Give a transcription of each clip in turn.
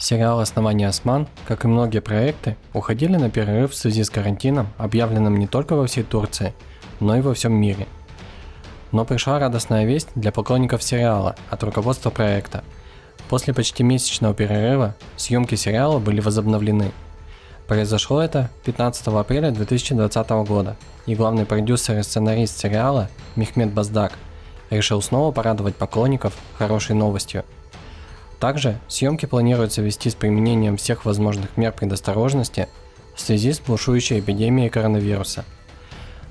Сериал «Основание Осман», как и многие проекты, уходили на перерыв в связи с карантином, объявленным не только во всей Турции, но и во всем мире. Но пришла радостная весть для поклонников сериала от руководства проекта. После почти месячного перерыва съемки сериала были возобновлены. Произошло это 15 апреля 2020 года, и главный продюсер и сценарист сериала Мехмед Баздак решил снова порадовать поклонников хорошей новостью. Также съемки планируется вести с применением всех возможных мер предосторожности в связи с бушующей эпидемией коронавируса.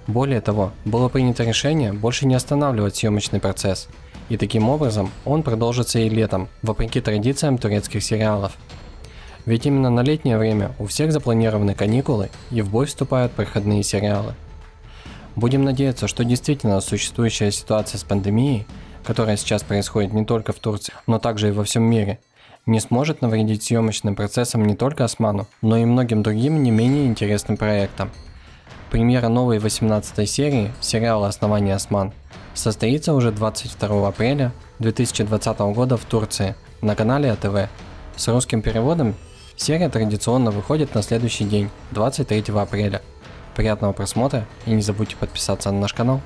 Более того, было принято решение больше не останавливать съемочный процесс, и таким образом он продолжится и летом, вопреки традициям турецких сериалов. Ведь именно на летнее время у всех запланированы каникулы, и в бой вступают проходные сериалы. Будем надеяться, что действительно существующая ситуация с пандемией, которая сейчас происходит не только в Турции, но также и во всем мире, не сможет навредить съемочным процессам не только Осману, но и многим другим не менее интересным проектам. Премьера новой 18-й серии сериала «Основание Осман» состоится уже 22 апреля 2020 года в Турции на канале АТВ. С русским переводом серия традиционно выходит на следующий день, 23 апреля. Приятного просмотра и не забудьте подписаться на наш канал.